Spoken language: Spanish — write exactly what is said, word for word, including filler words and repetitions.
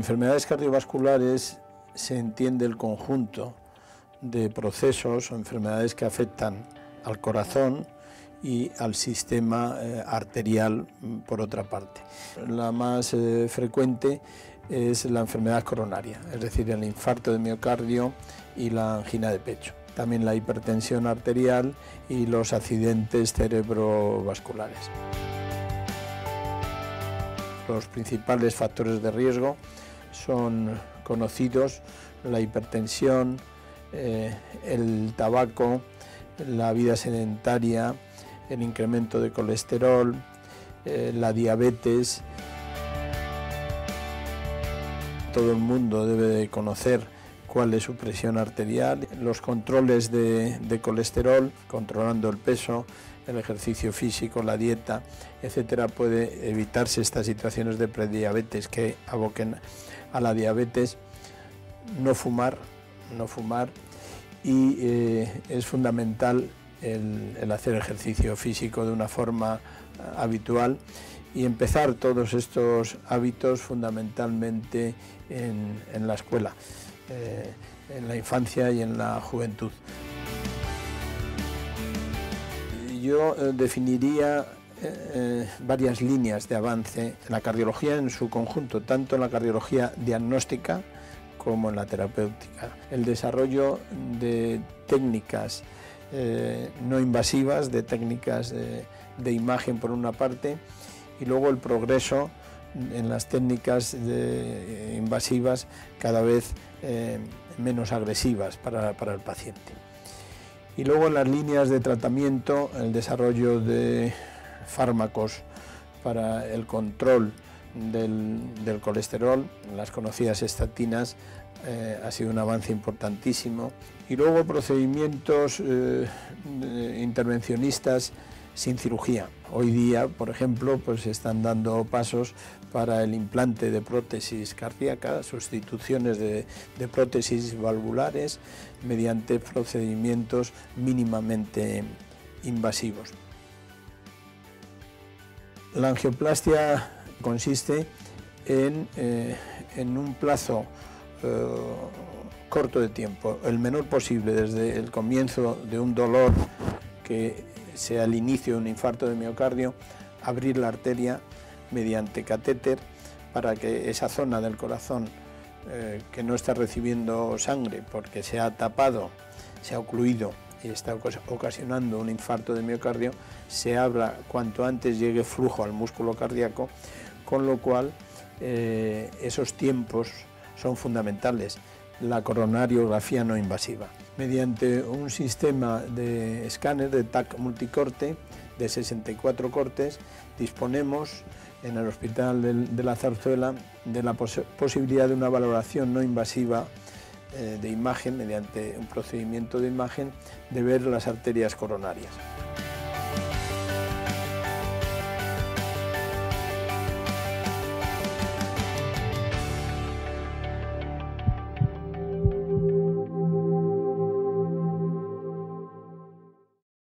enfermedades cardiovasculares se entiende el conjunto de procesos o enfermedades que afectan al corazón y al sistema eh, arterial, por otra parte. La más eh, frecuente es la enfermedad coronaria, es decir, el infarto de miocardio y la angina de pecho. También la hipertensión arterial y los accidentes cerebrovasculares. Los principales factores de riesgo son conocidos: la hipertensión, eh, el tabaco, la vida sedentaria, el incremento de colesterol, eh, la diabetes. Todo el mundo debe de conocer cuál es su presión arterial, los controles de, de colesterol, controlando el peso, el ejercicio físico, la dieta, etcétera. Puede evitarse estas situaciones de prediabetes que aboquen a la diabetes. No fumar, no fumar, y eh, es fundamental el, el hacer ejercicio físico de una forma habitual y empezar todos estos hábitos fundamentalmente en, en la escuela, eh, en la infancia y en la juventud. Yo eh, definiría eh, varias líneas de avance en la cardiología en su conjunto, tanto en la cardiología diagnóstica como en la terapéutica. El desarrollo de técnicas eh, no invasivas, de técnicas de, de imagen por una parte, y luego el progreso en las técnicas de, invasivas cada vez eh, menos agresivas para, para el paciente. Y luego en las líneas de tratamiento, el desarrollo de fármacos para el control del, del colesterol, las conocidas estatinas, eh, ha sido un avance importantísimo. Y luego procedimientos eh, intervencionistas sin cirugía. Hoy día, por ejemplo, pues se están dando pasos para el implante de prótesis cardíacas, sustituciones de, de prótesis valvulares mediante procedimientos mínimamente invasivos. La angioplastia consiste en, eh, en un plazo eh, corto de tiempo, el menor posible, desde el comienzo de un dolor que sea el inicio de un infarto de miocardio, abrir la arteria mediante catéter para que esa zona del corazón eh, que no está recibiendo sangre porque se ha tapado, se ha ocluido y está ocasionando un infarto de miocardio, se abra cuanto antes llegue flujo al músculo cardíaco, con lo cual eh, esos tiempos son fundamentales. La coronariografía no invasiva, mediante un sistema de escáner de T A C multicorte de sesenta y cuatro cortes, disponemos en el Hospital de la Zarzuela de la pos posibilidad de una valoración no invasiva eh, de imagen, mediante un procedimiento de imagen, de ver las arterias coronarias.